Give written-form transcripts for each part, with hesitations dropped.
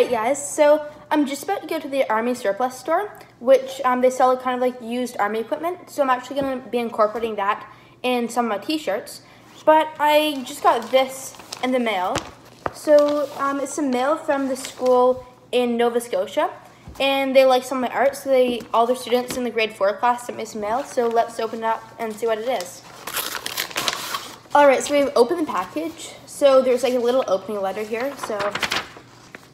Alright guys, so I'm just about to go to the army surplus store, which they sell kind of like used army equipment, so I'm actually going to be incorporating that in some of my t-shirts. But I just got this in the mail. So it's some mail from the school in Nova Scotia, and they like some of my art, so all their students in the grade 4 class sent me some mail, so let's open it up and see what it is. Alright, so we've opened the package, so there's like a little opening letter here, so...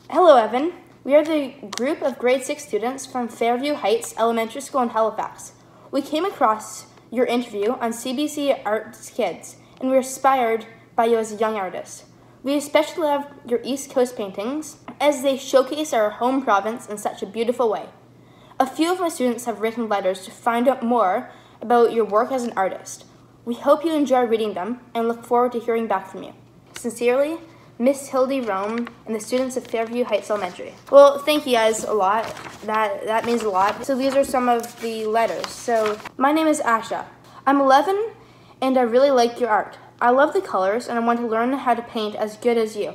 Hello Evan, we are the group of grade 6 students from Fairview Heights Elementary School in Halifax. We came across your interview on CBC Arts Kids, and we were inspired by you as a young artist. We especially love your East Coast paintings, as they showcase our home province in such a beautiful way. A few of my students have written letters to find out more about your work as an artist. We hope you enjoy reading them and look forward to hearing back from you. Sincerely, Miss Hildy Rome and the students of Fairview Heights Elementary. Well, thank you guys a lot. That means a lot. So these are some of the letters. So, my name is Asha. I'm 11 and I really like your art. I love the colors and I want to learn how to paint as good as you.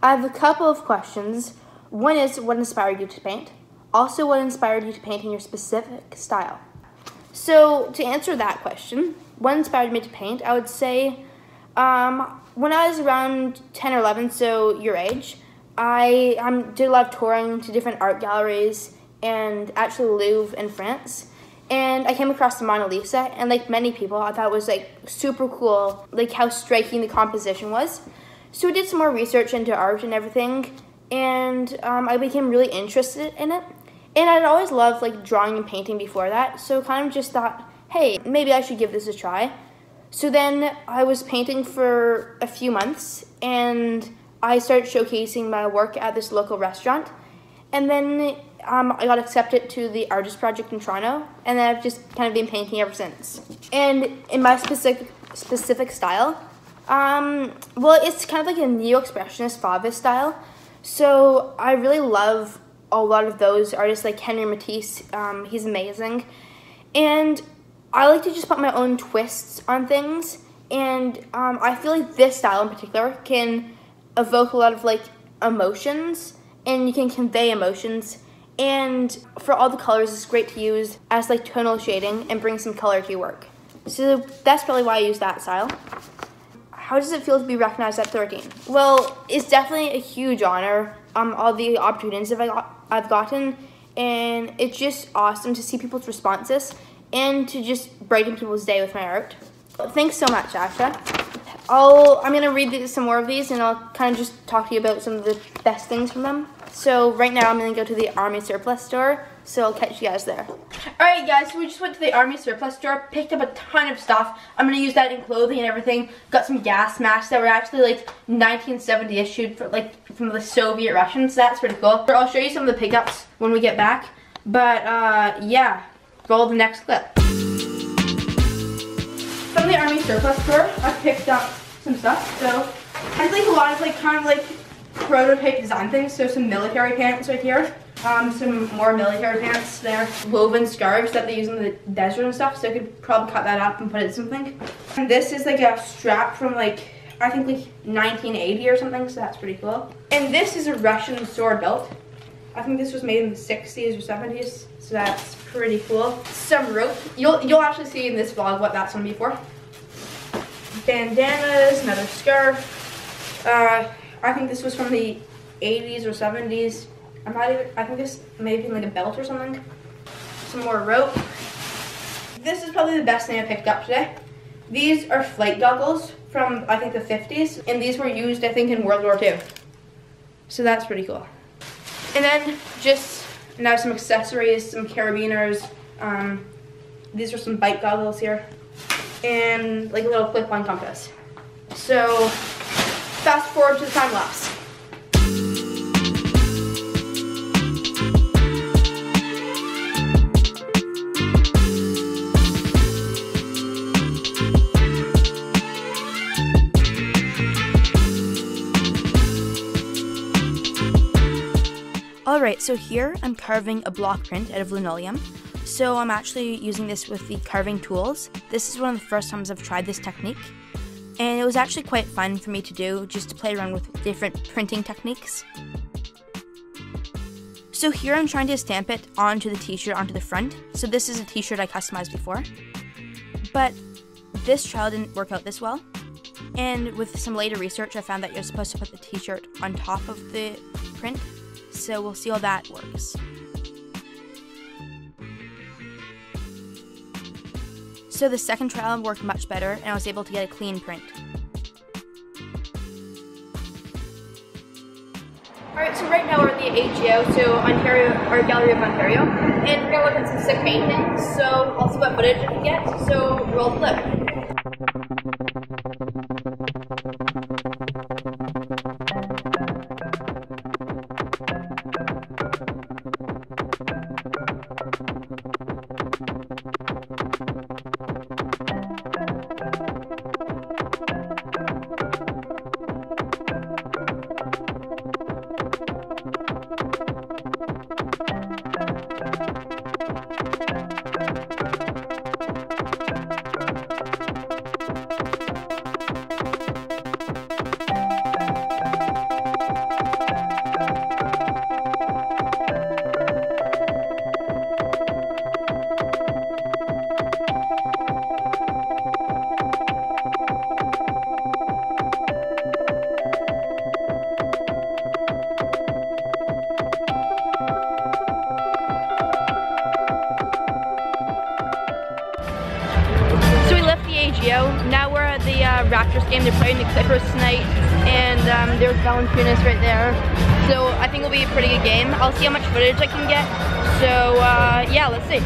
I have a couple of questions. One is, what inspired you to paint? Also, what inspired you to paint in your specific style? So, to answer that question, what inspired me to paint, I would say, when I was around 10 or 11, so your age, I did a lot of touring to different art galleries and actually Louvre in France. And I came across the Mona Lisa, and like many people, I thought it was like super cool, like how striking the composition was. So I did some more research into art and everything, and I became really interested in it. And I'd always loved like drawing and painting before that, so kind of just thought, hey, maybe I should give this a try. So then I was painting for a few months, and I started showcasing my work at this local restaurant. And then I got accepted to the Artist Project in Toronto, and then I've just kind of been painting ever since. And in my specific style, well, it's kind of like a neo-expressionist Fauvism style. So I really love a lot of those artists, like Henri Matisse. He's amazing, and I like to just put my own twists on things, and I feel like this style in particular can evoke a lot of like emotions, and you can convey emotions, and for all the colors it's great to use as like tonal shading and bring some color to your work. So that's probably why I use that style. How does it feel to be recognized at 13? Well, it's definitely a huge honor, all the opportunities that I've gotten, and it's just awesome to see people's responses and to just brighten people's day with my art. Thanks so much, Asha. I'm gonna read some more of these, and I'll kind of just talk to you about some of the best things from them. So right now I'm gonna go to the Army Surplus store, so I'll catch you guys there. Alright guys, so we just went to the Army Surplus store, picked up a ton of stuff. I'm gonna use that in clothing and everything. Got some gas masks that were actually like 1970 issued for, like, from the Soviet Russians, so that's pretty cool. I'll show you some of the pickups when we get back, but yeah. Roll the next clip. From the Army Surplus store, I picked up some stuff. So I think a lot of like kind of like prototype design things. So some military pants right here. Some more military pants there. Woven scarves that they use in the desert and stuff. So I could probably cut that up and put it in something. And this is like a strap from like, I think like 1980 or something. So that's pretty cool. And this is a Russian sword belt. I think this was made in the 60s or 70s, so that's pretty cool. Some rope. You'll actually see in this vlog what that's gonna be for. Bandanas, another scarf. I think this was from the 80s or 70s. I think this may have been like a belt or something. Some more rope. This is probably the best thing I picked up today. These are flight goggles from I think the 50s, and these were used I think in World War II. So that's pretty cool. And then just now some accessories, some carabiners. These are some bike goggles here, and like a little clip-on compass. So fast forward to the time lapse. Alright, so here I'm carving a block print out of linoleum, so I'm actually using this with the carving tools. This is one of the first times I've tried this technique, and it was actually quite fun for me to do, just to play around with different printing techniques. So here I'm trying to stamp it onto the t-shirt, onto the front. So this is a t-shirt I customized before. But this trial didn't work out this well. And with some later research, I found that you're supposed to put the t-shirt on top of the print. So we'll see how that works. So the second trial worked much better, and I was able to get a clean print. Alright, so right now we're at the AGO, so Art Gallery of Ontario, and we're going to look at some sick paintings, so also what footage we can get, so roll clip. Now we're at the Raptors game. They're playing the Clippers tonight, and there's Valentinus right there. So I think it'll be a pretty good game. I'll see how much footage I can get. So yeah, let's see.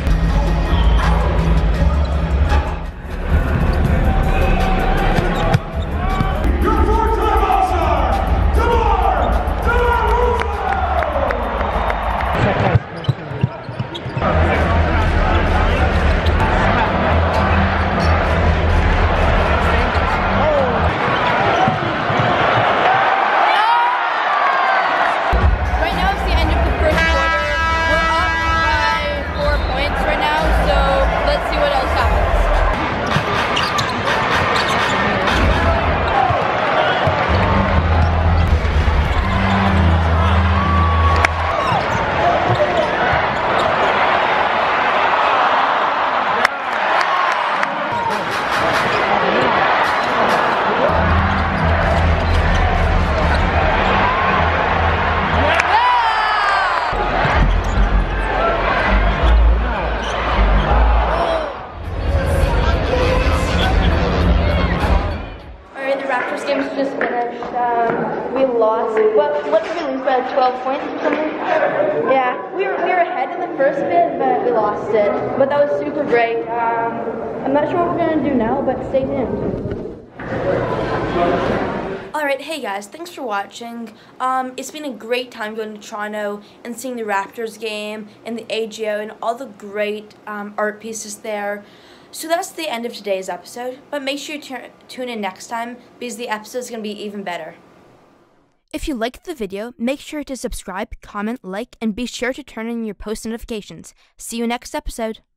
We lost. What did we lose by? 12 points or something? Yeah, we were ahead in the first bit, but we lost it. But that was super great. I'm not sure what we're gonna do now, but stay tuned. Alright, hey guys, thanks for watching. It's been a great time going to Toronto and seeing the Raptors game and the AGO and all the great art pieces there. So that's the end of today's episode, but make sure you tune in next time because the episode is going to be even better. If you liked the video, make sure to subscribe, comment, like, and be sure to turn on your post notifications. See you next episode.